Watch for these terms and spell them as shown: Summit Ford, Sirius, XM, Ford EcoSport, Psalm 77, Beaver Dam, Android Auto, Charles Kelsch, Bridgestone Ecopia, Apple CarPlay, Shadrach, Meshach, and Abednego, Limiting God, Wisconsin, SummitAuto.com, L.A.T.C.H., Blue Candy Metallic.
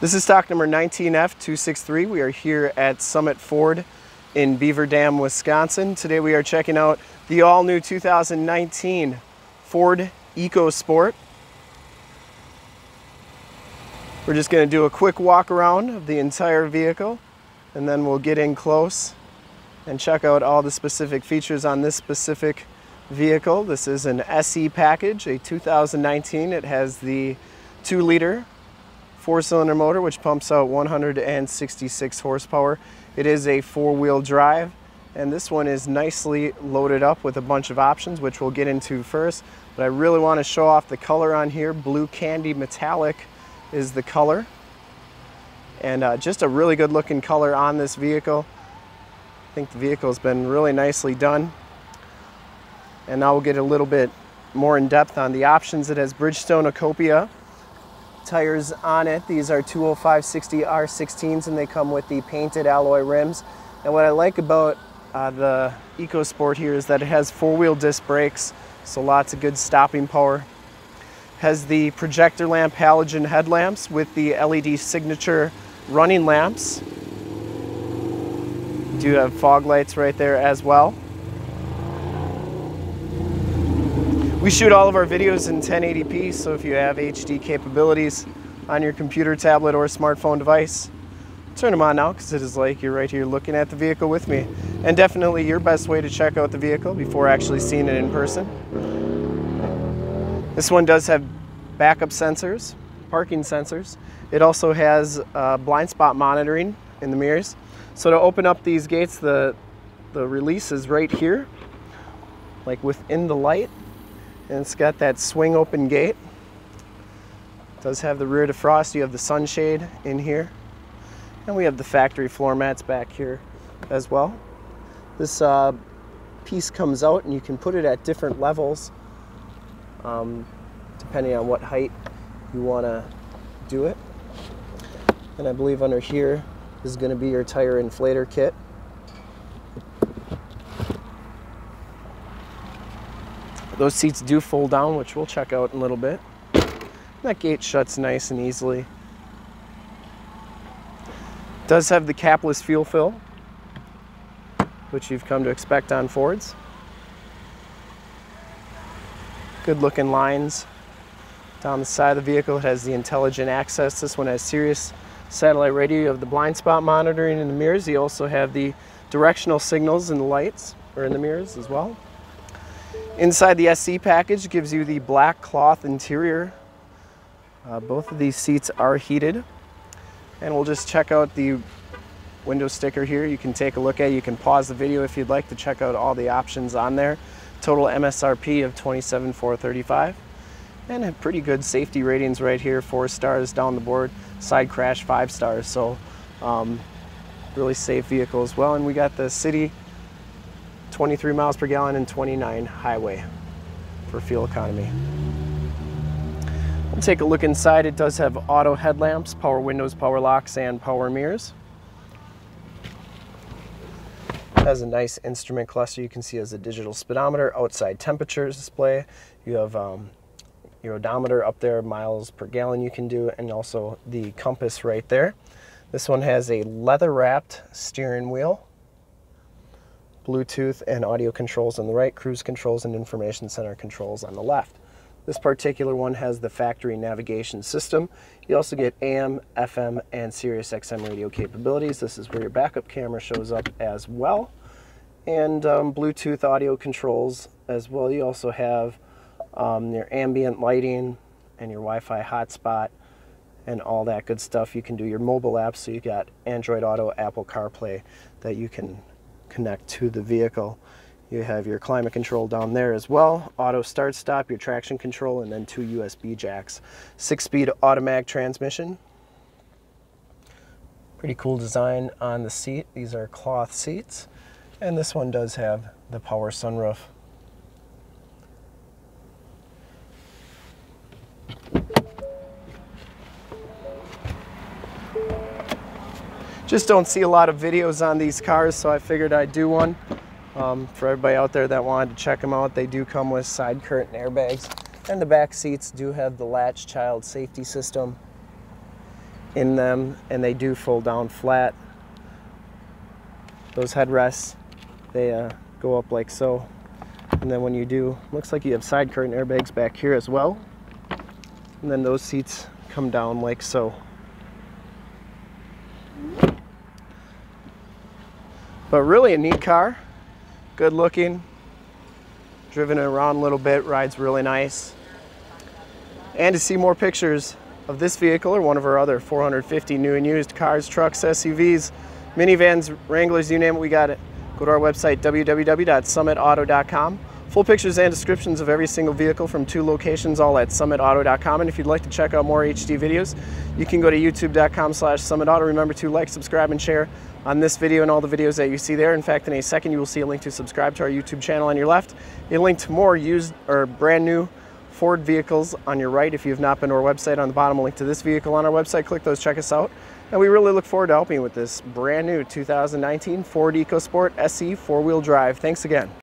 This is stock number 19F263. We are here at Summit Ford in Beaver Dam, Wisconsin. Today we are checking out the all-new 2019 Ford EcoSport. We're just going to do a quick walk around of the entire vehicle, and then we'll get in close and check out all the specific features on this specific vehicle. This is an SE package, a 2019. It has the 2-liter four-cylinder motor, which pumps out 166 horsepower. It is a four-wheel drive, and this one is nicely loaded up with a bunch of options, which we'll get into first. But I really want to show off the color on here. Blue Candy Metallic is the color, and just a really good looking color on this vehicle. I think the vehicle's been really nicely done. And now we'll get a little bit more in depth on the options. It has Bridgestone Ecopia tires on it. These are 205/60 R16s, and they come with the painted alloy rims. And what I like about the EcoSport here is that it has four-wheel disc brakes, so lots of good stopping power. Has the projector lamp halogen headlamps with the LED signature running lamps. Do have fog lights right there as well. We shoot all of our videos in 1080p, so if you have HD capabilities on your computer, tablet, or smartphone device, turn them on now, because it is like you're right here looking at the vehicle with me. And definitely your best way to check out the vehicle before actually seeing it in person. This one does have backup sensors, parking sensors. It also has blind spot monitoring in the mirrors. So to open up these gates, the release is right here, like within the light. And it's got that swing open gate. It does have the rear defrost. You have the sunshade in here. And we have the factory floor mats back here as well. This piece comes out, and you can put it at different levels depending on what height you want to do it. And I believe under here is going to be your tire inflator kit. Those seats do fold down, which we'll check out in a little bit. That gate shuts nice and easily. Does have the capless fuel fill, which you've come to expect on Fords. Good looking lines down the side of the vehicle. It has the intelligent access. This one has Sirius satellite radio. You have the blind spot monitoring in the mirrors. You also have the directional signals in the lights, or in the mirrors as well. Inside the SC package gives you the black cloth interior. Both of these seats are heated. And we'll just check out the window sticker here. You can take a look at it. You can pause the video if you'd like to check out all the options on there. Total MSRP of $27,435. And have pretty good safety ratings right here. 4 stars down the board. Side crash, 5 stars. So really safe vehicle as well. And we got the city 23 miles per gallon and 29 highway for fuel economy. We'll take a look inside. It does have auto headlamps, power windows, power locks, and power mirrors. It has a nice instrument cluster. You can see as a digital speedometer, outside temperatures display. You have your odometer up there, miles per gallon you can do, and also the compass right there. This one has a leather-wrapped steering wheel, Bluetooth and audio controls on the right, cruise controls and information center controls on the left. This particular one has the factory navigation system. You also get AM, FM, and Sirius XM radio capabilities. This is where your backup camera shows up as well. And Bluetooth audio controls as well. You also have your ambient lighting and your Wi-Fi hotspot and all that good stuff. You can do your mobile apps, so you got Android Auto, Apple CarPlay that you can connect to the vehicle. You have your climate control down there as well, auto start stop, your traction control, and then 2 USB jacks. 6-speed automatic transmission. Pretty cool design on the seat. These are cloth seats, and this one does have the power sunroof. Just don't see a lot of videos on these cars, so I figured I'd do one. For everybody out there that wanted to check them out, they do come with side curtain airbags. And the back seats do have the latch child safety system. in them, and they do fold down flat. Those headrests, they go up like so. And then when you do, looks like you have side curtain airbags back here as well. And then those seats come down like so. But really a neat car, good looking, driven it around a little bit, rides really nice. And to see more pictures of this vehicle or one of our other 450 new and used cars, trucks, SUVs, minivans, Wranglers, you name it, we got it. Go to our website, www.SummitAuto.com. Full pictures and descriptions of every single vehicle from 2 locations, all at SummitAuto.com. And if you'd like to check out more HD videos, you can go to youtube.com/SummitAuto. Remember to like, subscribe, and share on this video and all the videos that you see there. In fact, in a second, you will see a link to subscribe to our YouTube channel on your left, a link to more used or brand new Ford vehicles on your right. If you have not been to our website, on the bottom, a link to this vehicle on our website. Click those, check us out. And we really look forward to helping you with this brand new 2019 Ford EcoSport SE 4-wheel drive. Thanks again.